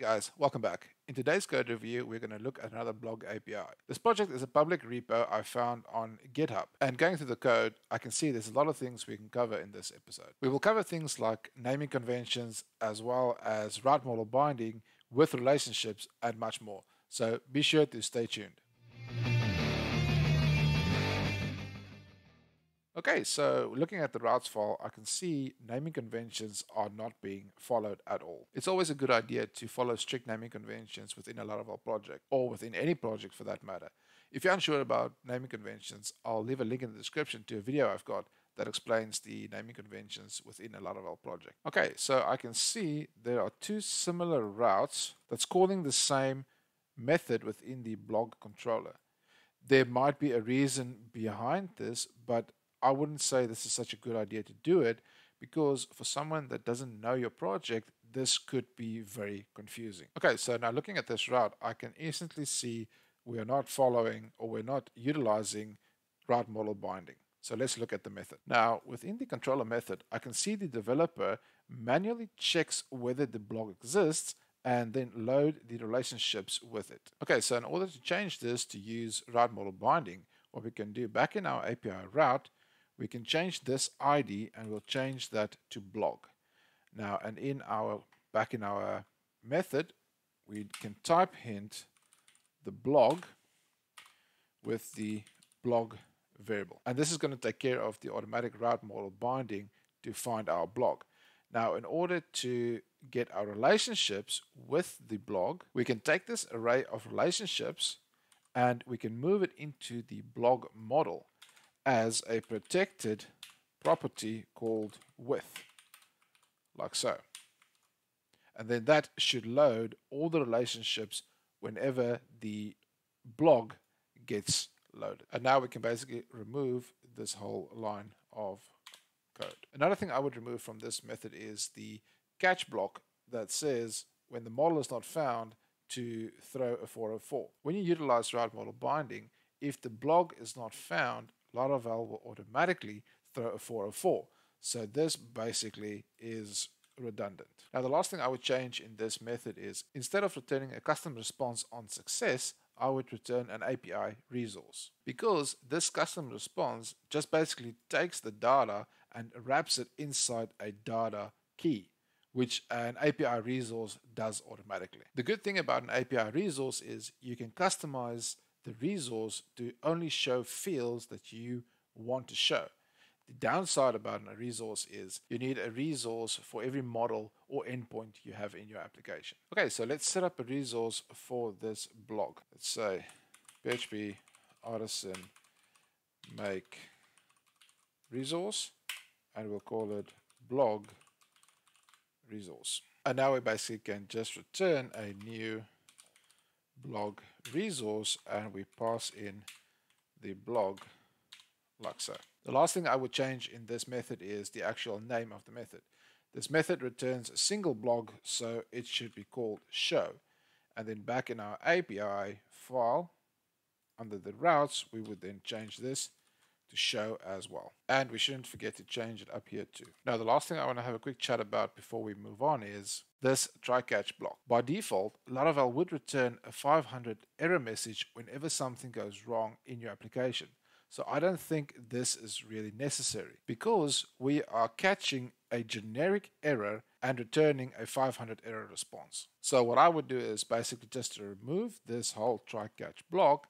Hey guys, welcome back. In today's code review, we're going to look at another blog API. This project is a public repo I found on GitHub. And going through the code, I can see there's a lot of things we can cover in this episode. We will cover things like naming conventions, as well as route model binding with relationships and much more. So be sure to stay tuned. Okay, so looking at the routes file, I can see naming conventions are not being followed at all. It's always a good idea to follow strict naming conventions within a Laravel project, or within any project for that matter. If you're unsure about naming conventions, I'll leave a link in the description to a video I've got that explains the naming conventions within a Laravel project. Okay, so I can see there are two similar routes that's calling the same method within the blog controller. There might be a reason behind this, but I wouldn't say this is such a good idea to do it, because for someone that doesn't know your project, this could be very confusing. Okay, so now looking at this route, I can instantly see we are not following, or we're not utilizing, route model binding. So let's look at the method. Now within the controller method, I can see the developer manually checks whether the blog exists and then load the relationships with it. Okay, so in order to change this to use route model binding, what we can do back in our API route, we can change this ID and we'll change that to blog. Now, and back in our method, we can type hint the blog with the blog variable. And this is going to take care of the automatic route model binding to find our blog. Now, in order to get our relationships with the blog, we can take this array of relationships and we can move it into the blog model as a protected property called with, like so. And then that should load all the relationships whenever the blog gets loaded. And now we can basically remove this whole line of code. Another thing I would remove from this method is the catch block that says when the model is not found to throw a 404. When you utilize route model binding, if the blog is not found, Laravel will automatically throw a 404. So this basically is redundant. Now the last thing I would change in this method is, instead of returning a custom response on success, I would return an API resource, because this custom response just basically takes the data and wraps it inside a data key, which an API resource does automatically. The good thing about an API resource is you can customize the resource to only show fields that you want to show. The downside about a resource is you need a resource for every model or endpoint you have in your application. Okay, so let's set up a resource for this blog. Let's say PHP Artisan make resource, and we'll call it blog resource. And now we basically can just return a new blog resource and we pass in the blog like so. The last thing I would change in this method is the actual name of the method. This method returns a single blog, so it should be called show. And then back in our API file under the routes, we would then change this to show as well. And we shouldn't forget to change it up here too. Now the last thing I want to have a quick chat about before we move on is this try catch block. By default, Laravel would return a 500 error message whenever something goes wrong in your application. So I don't think this is really necessary, because we are catching a generic error and returning a 500 error response. So what I would do is basically just to remove this whole try catch block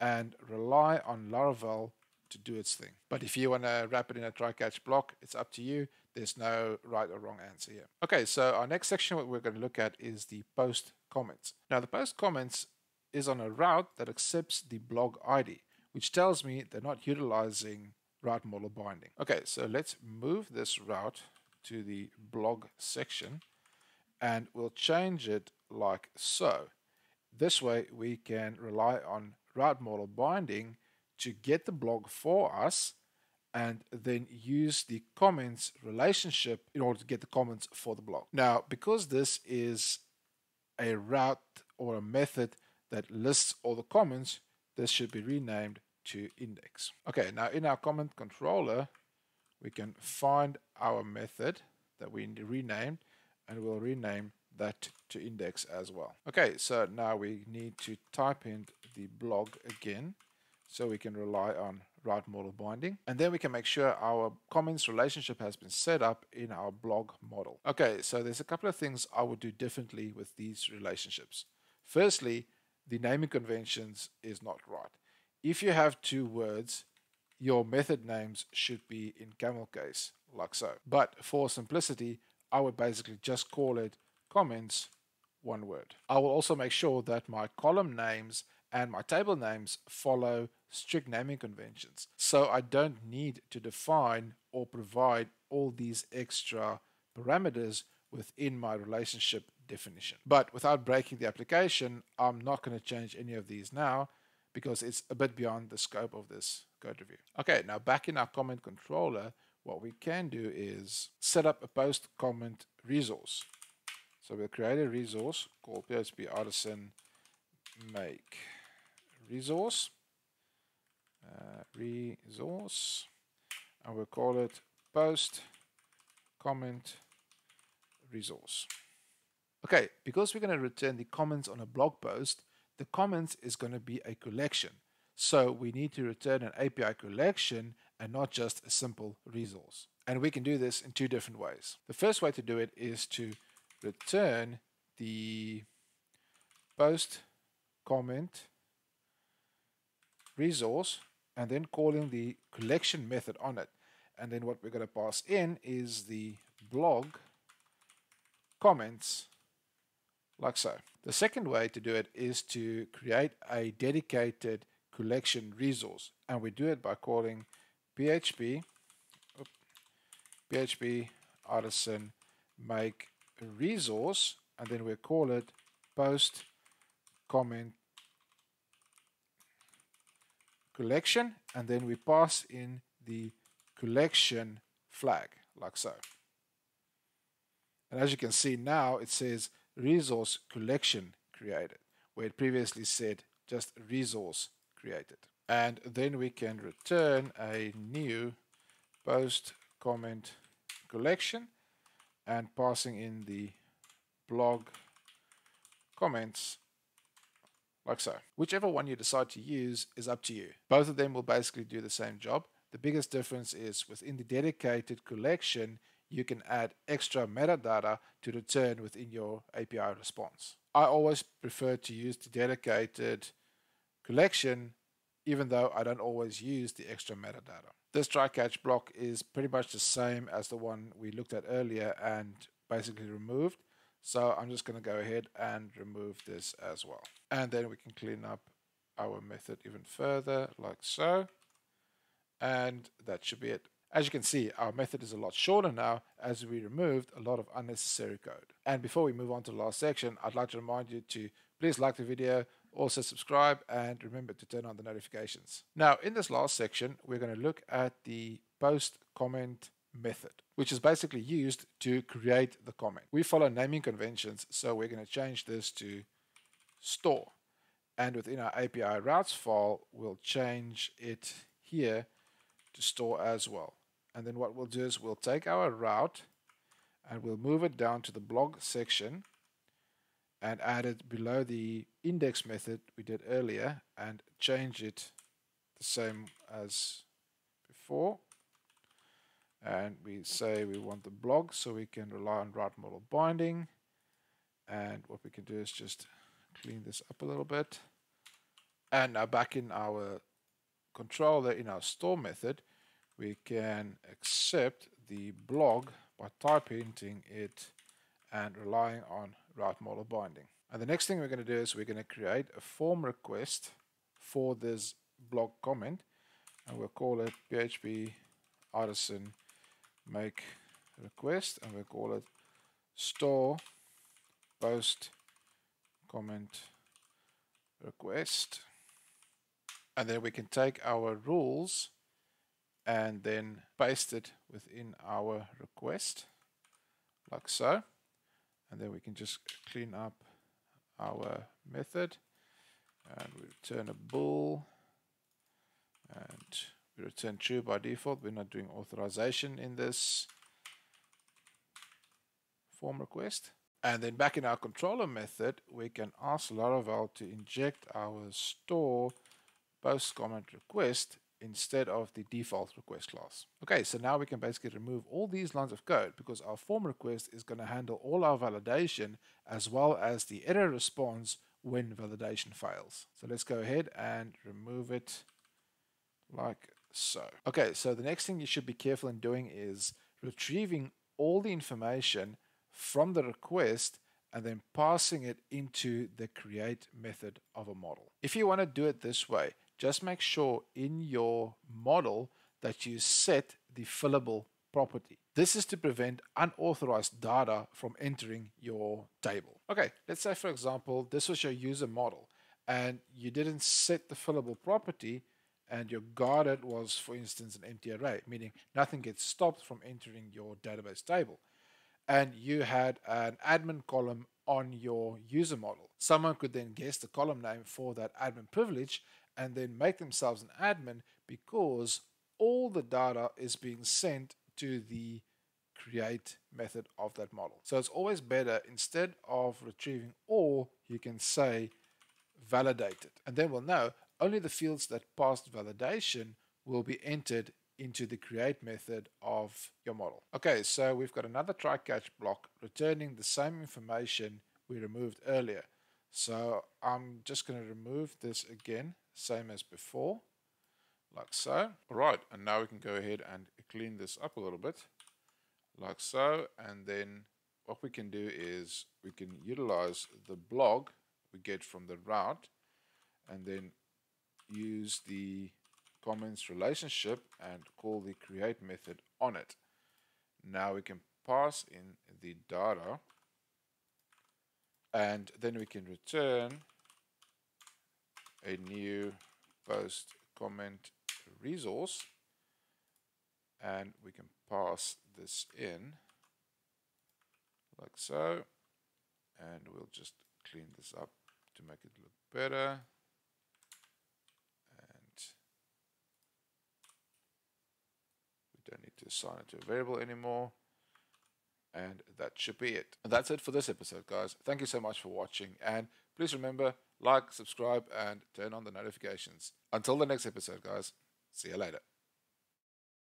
and rely on Laravel to do its thing. But if you want to wrap it in a try catch block, it's up to you. There's no right or wrong answer here. Okay, so our next section, what we're going to look at is the post comments. Now the post comments is on a route that accepts the blog ID, which tells me they're not utilizing route model binding. Okay, so let's move this route to the blog section and we'll change it like so. This way we can rely on route model binding to get the blog for us, and then use the comments relationship in order to get the comments for the blog. Now, because this is a route or a method that lists all the comments, this should be renamed to index. Okay, now in our comment controller, we can find our method that we renamed, and we'll rename that to index as well. Okay, so now we need to type in the blog again, so we can rely on route model binding, and then we can make sure our comments relationship has been set up in our blog model. Okay, so there's a couple of things I would do differently with these relationships. Firstly, the naming conventions is not right. If you have two words, your method names should be in camel case, like so. But for simplicity, I would basically just call it comments, one word. I will also make sure that my column names and my table names follow strict naming conventions, so I don't need to define or provide all these extra parameters within my relationship definition. But without breaking the application, I'm not going to change any of these now, because it's a bit beyond the scope of this code review. Okay, now back in our comment controller, what we can do is set up a post comment resource. So we'll create a resource called PHP Artisan make resource, and we'll call it post comment resource. Okay, because we're going to return the comments on a blog post, the comments is going to be a collection. So we need to return an API collection and not just a simple resource. And we can do this in two different ways. The first way to do it is to return the post comment resource and then calling the collection method on it. And then what we're going to pass in is the blog comments, like so. The second way to do it is to create a dedicated collection resource, and we do it by calling PHP Artisan make resource, and then we call it post comment collection, and then we pass in the collection flag, like so. And as you can see now, it says resource collection created, where it previously said just resource created. And then we can return a new post comment collection and passing in the blog comments, like so. Whichever one you decide to use is up to you. Both of them will basically do the same job. The biggest difference is within the dedicated collection, you can add extra metadata to return within your API response. I always prefer to use the dedicated collection, even though I don't always use the extra metadata. This try-catch block is pretty much the same as the one we looked at earlier and basically removed. So I'm just going to go ahead and remove this as well. And then we can clean up our method even further, like so. And that should be it. As you can see, our method is a lot shorter now as we removed a lot of unnecessary code. And before we move on to the last section, I'd like to remind you to please like the video, also subscribe, and remember to turn on the notifications. Now, in this last section, we're going to look at the post comment method, which is basically used to create the comment. We follow naming conventions, so we're going to change this to store. And within our API routes file, we'll change it here to store as well. And then what we'll do is we'll take our route and we'll move it down to the blog section and add it below the index method we did earlier and change it the same as before. And we say we want the blog, so we can rely on route model binding. And what we can do is just clean this up a little bit. And now back in our controller, in our store method, we can accept the blog by typing it and relying on route model binding. And the next thing we're going to do is we're going to create a form request for this blog comment, and we'll call it PHP Artisan make request, and we'll call it store post comment request. And then we can take our rules and then paste it within our request, like so. And then we can just clean up our method, and we return a bool, and we return true by default. We're not doing authorization in this form request. And then back in our controller method, we can ask Laravel to inject our store post comment request instead of the default request class. Okay, so now we can basically remove all these lines of code because our form request is going to handle all our validation as well as the error response when validation fails. So let's go ahead and remove it like so. Okay, so the next thing you should be careful in doing is retrieving all the information from the request and then passing it into the create method of a model. If you want to do it this way, just make sure in your model that you set the fillable property. This is to prevent unauthorized data from entering your table. Okay, let's say for example, this was your user model and you didn't set the fillable property and your guarded was, for instance, an empty array, meaning nothing gets stopped from entering your database table. And you had an admin column on your user model. Someone could then guess the column name for that admin privilege and then make themselves an admin because all the data is being sent to the create method of that model. So it's always better, instead of retrieving all, you can say validated. And then we'll know only the fields that passed validation will be entered into the create method of your model. Okay, so we've got another try catch block returning the same information we removed earlier. So I'm just going to remove this again, same as before, like so. All right, and now we can go ahead and clean this up a little bit, like so. And then what we can do is we can utilize the blog we get from the route and then use the comments relationship and call the create method on it. Now we can pass in the data and then we can return a new post comment resource and we can pass this in like so, and we'll just clean this up to make it look better. Don't need to assign it to a variable anymore, and that should be it. And that's it for this episode, guys. Thank you so much for watching, and please remember, like, subscribe, and turn on the notifications. Until the next episode, guys, see you later.